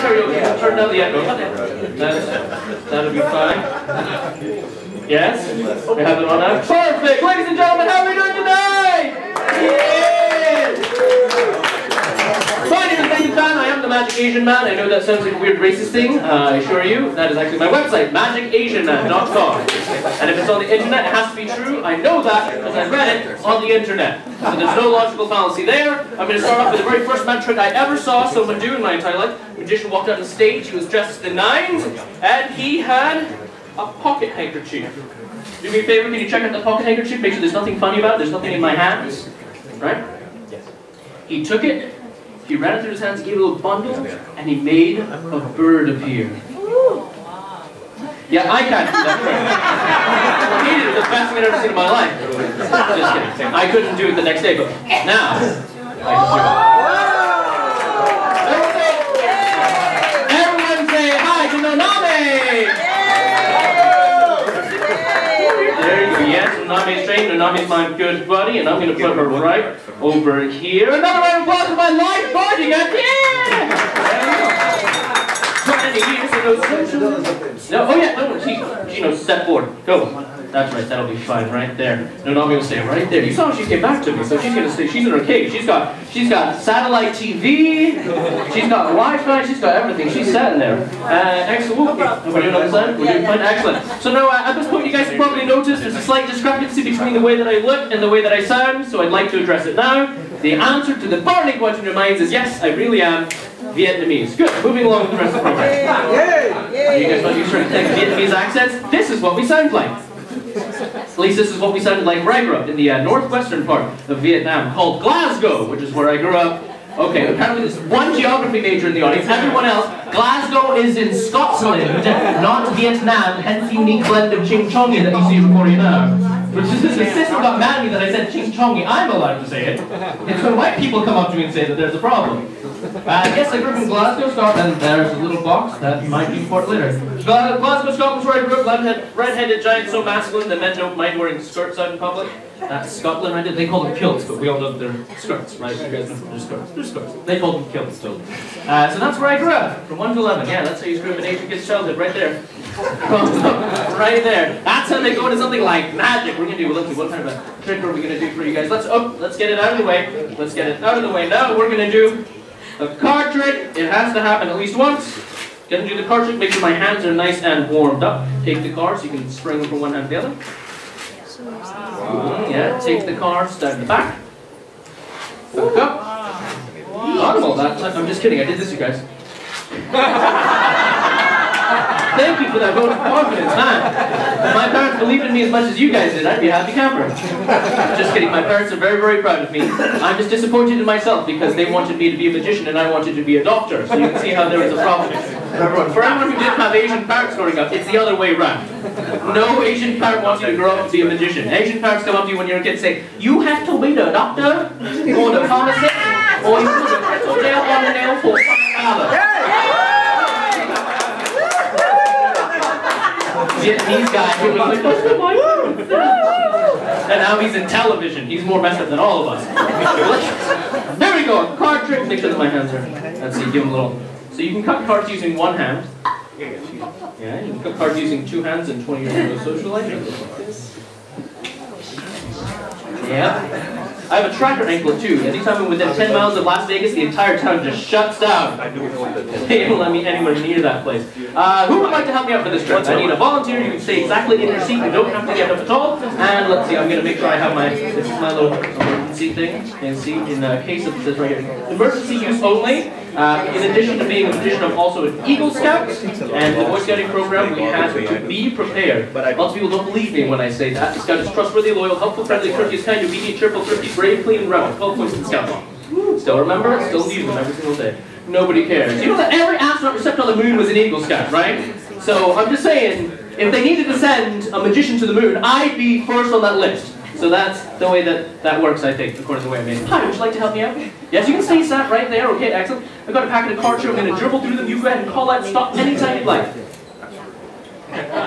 karaoke hasn't turned out yet, hasn't it? That'll be fine. Yes? We have it on now. Perfect! Ladies and gentlemen, how are we doing today? Yeah. I am the Magic Asian Man. I know that sounds like a weird racist thing, I assure you. That is actually my website, magicasianman.com. And if it's on the internet, it has to be true. I know that because I read it on the internet. So there's no logical fallacy there. I'm going to start off with the very first magic trick I ever saw someone do in my entire life. A magician walked out on stage, he was dressed to the nines, and he had a pocket handkerchief. Do me a favor, can you check out the pocket handkerchief? Make sure there's nothing funny about it, there's nothing in my hands. Right? He took it. He ran it through his hands, gave a little bundle, and he made a bird appear. Yeah, I can't do that. He did it, the best thing I've ever seen in my life. Just kidding. I couldn't do it the next day, but now I can do it. Everyone say hi to Noname! There you go. Yes, Noname's trained. Noname's my good buddy, and I'm going to put her right over here. Another round of applause for my live buddy! Yeah! No, oh yeah, no, she, step forward. Go. That's right, that'll be fine, right there. No, Nami will stay right there. You saw she came back to me, so she's gonna stay. She's in her cage. She's got satellite TV. She's got Wi-Fi. She's got everything. She's sat in there. Excellent. We're doing on side. We're doing fine. Excellent. So now, at this point, you guys probably noticed there's a slight discrepancy between the way that I look and the way that I sound. So I'd like to address it now. The answer to the burning question in your minds is yes, I really am Vietnamese. Good. Moving along with the rest of the program. You guys not used to Vietnamese accents? This is what we sound like. At least this is what we sounded like where I grew up, in the northwestern part of Vietnam, called Glasgow, which is where I grew up. Okay, apparently there's one geography major in the audience, everyone else, Glasgow is in Scotland, not Vietnam, hence the unique blend of ching-chongy that you see before you now. Which is this, the sister got mad at me that I said ching-chongy, I'm allowed to say it. It's when white people come up to me and say that there's a problem. Yes, I grew up in Glasgow, Scotland, and there's a little box that might be for later. Glasgow, Scotland, where I grew up, red-headed giants so masculine that men don't mind wearing skirts out in public. That's Scotland, right? They call them kilts, but we all know they're skirts, right? You guys know they're skirts. They're skirts. They call them kilts, totally. So that's where I grew up, from 1 to 11. Yeah, that's how you grew up in Asian kids' childhood, right there. Right there. That's how they go into something like magic. We're going to do, let's see, what kind of a trick are we going to do for you guys? Let's get it out of the way. Let's get it out of the way. Now we're going to do a card trick. It has to happen at least once. Going to do the card trick. Make sure my hands are nice and warmed up. Take the cards. You can spring them from one hand to the other. Yeah, take the cards down the back. Hook up. Audible that time. I'm just kidding. I did this, you guys. Thank you for that vote of confidence, man. If my parents believed in me as much as you guys did, I'd be a happy camper. Just kidding. My parents are very, very proud of me. I'm just disappointed in myself because they wanted me to be a magician and I wanted to be a doctor. So you can see how there was a problem. For everyone who didn't have Asian parents growing up, it's the other way around. No Asian parent wants you to grow up to be a magician. Asian parents come up to you when you're a kid and say, you have to be a doctor, or the pharmacist, or you have to nail on the nail for Vietnamese guy who was like, what's the point? And now he's in television. He's more messed up than all of us. There we go, card trick. Make sure that my hands are... Let's see, give him a little... So you can cut cards using one hand. Yeah, you can cut cards using two hands in 20 years of social life. Yeah. I have a tracker ankle too. Anytime I'm within 10 miles of Las Vegas, the entire town just shuts down. They don't let me anywhere near that place. Who would like to help me out for this trip? I need a volunteer. You can stay exactly in your seat. You don't have to get up at all. And let's see, I'm going to make sure I have my... This is my little emergency thing. You can see in the case of this right here. Emergency use only. In addition to being a magician, I'm also an Eagle Scout, and the Boy Scouting program we have to be prepared. Lots of people don't believe me when I say that. The Scout is trustworthy, loyal, helpful, friendly, courteous, kind, obedient, cheerful, thrifty, brave, clean, and round. 12 points in Scout. Still remember, still use them every single day. Nobody cares. You know that every astronaut except on the moon was an Eagle Scout, right? So I'm just saying, if they needed to send a magician to the moon, I'd be first on that list. So that's the way that works, I think, according to the way I made it. Hi, would you like to help me out? Yes, you can stay sat right there. Okay, excellent. I've got a packet of cards here. I'm going to dribble through them. You go ahead and call out stop anytime you'd like.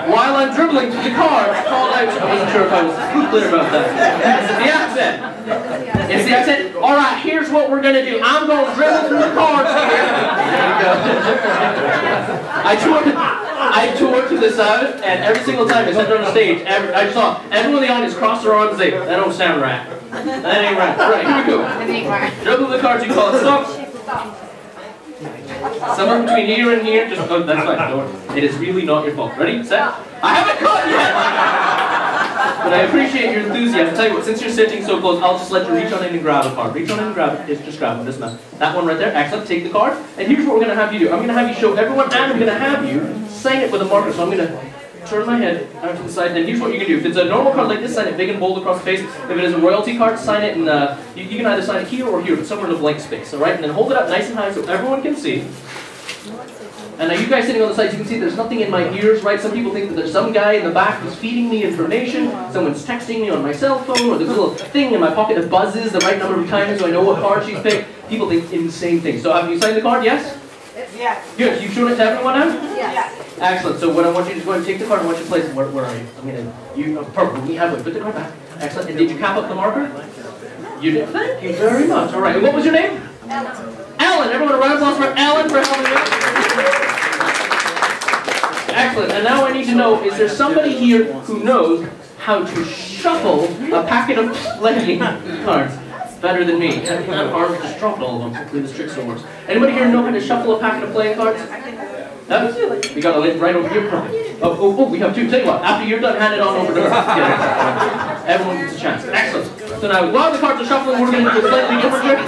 While I'm dribbling through the cards, call out. I wasn't sure if I was clear about that. That's the accent. It's the accent. All right, here's what we're going to do. I'm going to dribble through the cards here. There you go. this out, and every single time I stepped on the stage, I saw everyone in the audience cross their arms and say, "That don't sound right. That ain't right." Right, here we go. That ain't right. Juggle the cards, you call it stop. Somewhere between here and here, just, oh, that's fine, don't worry. It is really not your fault. Ready, set? I haven't caught yet! But I appreciate your enthusiasm. I'll tell you what, since you're sitting so close, I'll just let you reach on in and grab a card. Reach on in and grab it, just grab it, this man. That one right there, excellent, take the card. And here's what we're gonna have you do. I'm gonna have you show everyone, and I'm gonna have you sign it with a marker, so I'm gonna turn my head out to the side, and here's what you can do. If it's a normal card like this, sign it big and bold across the face. If it is a royalty card, sign it in you can either sign it here or here, but somewhere in a blank space, alright? And then hold it up nice and high so everyone can see. And now you guys sitting on the sides, you can see there's nothing in my ears, right? Some people think that there's some guy in the back who's feeding me information, someone's texting me on my cell phone, or there's a little thing in my pocket that buzzes the right number of times so I know what card she's picked. People think insane things. So have you signed the card, yes? Yes. Good, you've shown it to everyone now? Yes. Excellent. So what I want you to go and take the card and watch your place. Where are you? I'm gonna. You purple. We have it. Put the card back. Excellent. And did you cap up the marker? You did. Thank you very much. All right. What was your name? Ellen. Ellen. Everyone, a round of applause for Ellen for helping us. Excellent. And now I need to know: is there somebody here who knows how to shuffle a packet of playing cards better than me? I think my arm just dropped all of them. Hopefully this trick still works. Anybody here know how to shuffle a packet of playing cards? No? We got a lid right over here. Oh, we have two. Tell you what, after you're done, hand it on over to her. Everyone gets a chance. Excellent. So now, while the cards are shuffling, we're going to do a slightly different trick.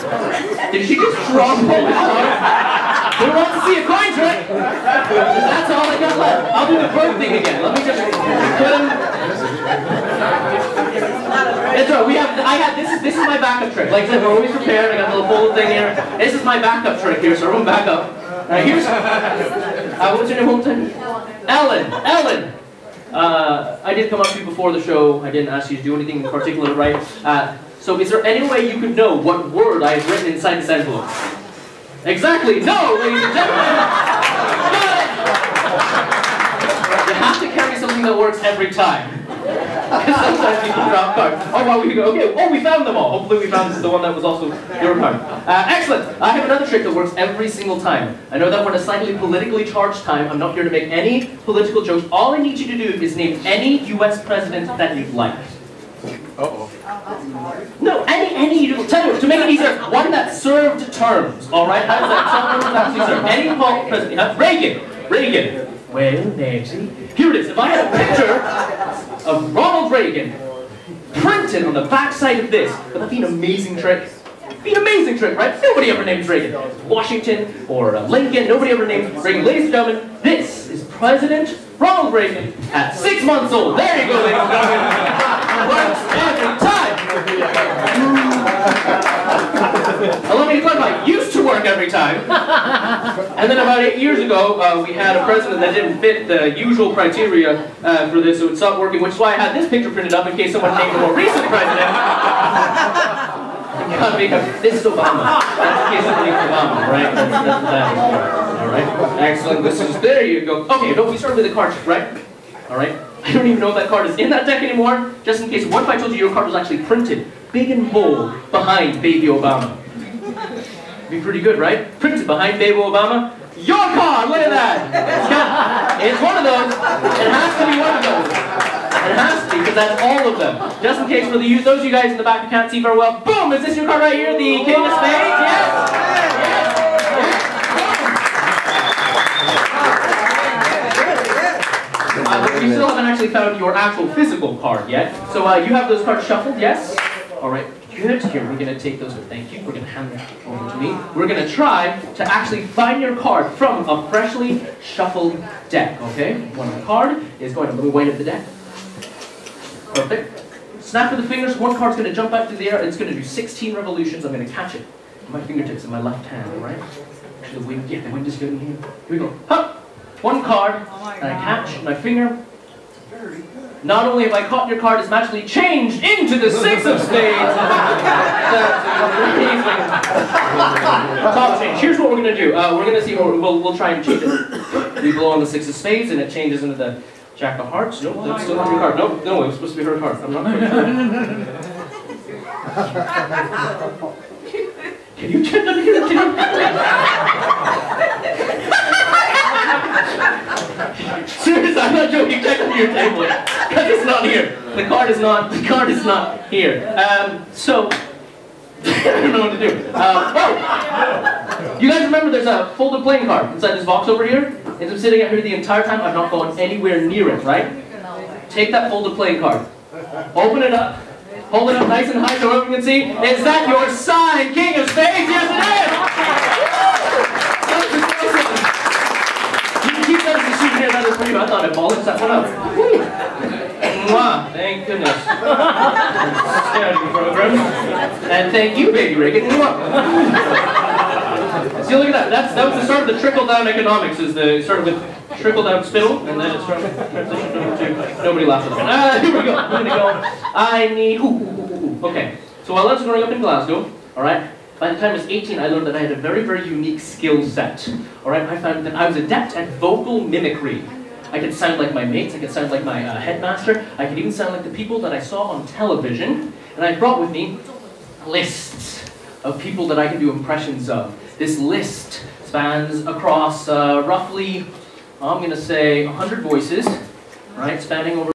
Did she just drop all the cards? Who wants to see a coin trick? That's all I got left. I'll do the bird thing again. Let me just That's right. This is my backup trick. Like I said, we're always prepared. I got the little bullet thing here. This is my backup trick here, so everyone back up. Now here's what's your name, Holton? Ellen. Ellen. I did come up to you before the show. I didn't ask you to do anything in particular, right? So is there any way you could know what word I have written inside this envelope? Exactly. No, ladies and gentlemen. You have to carry something that works every time. Sometimes people drop cards. Oh wow, we go, okay, oh we found them all. Hopefully we found the one that was also your card. Excellent! I have another trick that works every single time. I know that we're in a slightly politically charged time. I'm not here to make any political jokes. All I need you to do is name any US president that you'd like. Uh-oh. No, any, tell you, to make it easier, one that served terms, alright? How does that someone actually serve? Any president. Reagan. Well, Nancy. Here it is. If I had a picture of Ronald Reagan printed on the backside of this, would that be an amazing trick? It'd be an amazing trick, right? Nobody ever names Reagan. Washington or Lincoln, nobody ever names Reagan. Ladies and gentlemen, this is President Ronald Reagan at 6 months old. There you go, ladies and gentlemen. Works every time. Allow me to clarify, used to work every time. And then about 8 years ago, we had a president that didn't fit the usual criteria for this, so it stopped working, which is why I had this picture printed up in case someone named a more recent president. This is Obama. That's in case someone named Obama, right? That's all right. Excellent. This is, there you go. Okay, no, we started with the card trick, right? All right. I don't even know if that card is in that deck anymore, just in case. What if I told you your card was actually printed big and bold behind Baby Obama? Be pretty good, right? Printed behind Baby Obama. Your card, look at that! It's one of those. It has to be one of those. It has to be, because that's all of them. Just in case for the those of you guys in the back who can't see very well, boom! Is this your card right here? The King of Spades? Yes? Yes. But you still haven't actually found your actual physical card yet. So you have those cards shuffled, yes? All right. Good. Here, we're going to take those. Thank you. We're going to hand them over to me. We're going to try to actually find your card from a freshly shuffled deck, okay? One card is going to move weight of the deck. Perfect. Snap of the fingers. One card's going to jump out through the air. It's going to do 16 revolutions. I'm going to catch it with my fingertips in my left hand, all right? Actually, the wind, yeah, the wind is good in here. Here we go. Hup! One card, and I catch my finger. Not only have I caught your card, it's magically changed into the Six of Spades. Top change. Here's what we're going to do. We're going to see, we'll try and change it. We blow on the Six of Spades and it changes into the Jack of Hearts. Nope, that's still not your card. Nope, no, it was supposed to be her card. I'm not quite sure. Can you check under here? Seriously, I'm not joking. to your table because it's not here. The card is not here. So I don't know what to do. Oh, you guys remember there's a folded playing card inside this box over here? It's been sitting out here the entire time. I've not gone anywhere near it, right? Take that folded playing card. Open it up. Hold it up nice and high so everyone can see. Is that your sign, King of Spades? Yes, it is! You can keep that as a souvenir, that is for you. I thought I bollocks that one up. Mwah! Thank goodness. And thank you, Baby Rick. See, look at that. That was the start of the trickle-down economics. It started with trickle-down spittle, and then it transitioned over to nobody laughs at that. Here we go. I'm gonna go. I need. Ooh. Okay. So while I was growing up in Glasgow, all right. By the time I was 18, I learned that I had a very, very unique skill set. All right. I found that I was adept at vocal mimicry. I could sound like my mates. I could sound like my headmaster. I could even sound like the people that I saw on television. And I brought with me lists of people that I could do impressions of. This list spans across roughly, I'm going to say, 100 voices, right, spanning over